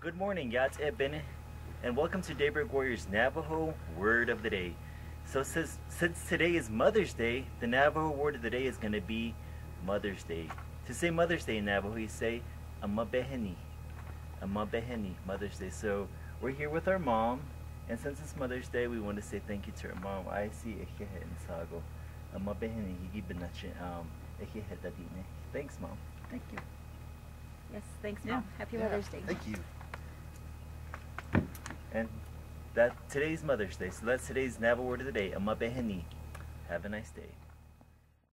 Good morning, Yats Eben, and welcome to Daybreak Warriors Navajo Word of the Day. So since today is Mother's Day, the Navajo word of the day is going to be Mother's Day. To say Mother's Day in Navajo, you say Amá Bééhániihígíí. Amá Bééhániihígíí, Mother's Day. So we're here with our mom, and since it's Mother's Day, we want to say thank you to our mom. Amá Bééhániihígíí benachin. Thanks, Mom. Thank you. Yes, thanks, Mom. Yeah. Happy Mother's Day. Thank you. And today's Mother's Day, so that's today's Navajo word of the day, Amá Bééhániihígíí. Have a nice day.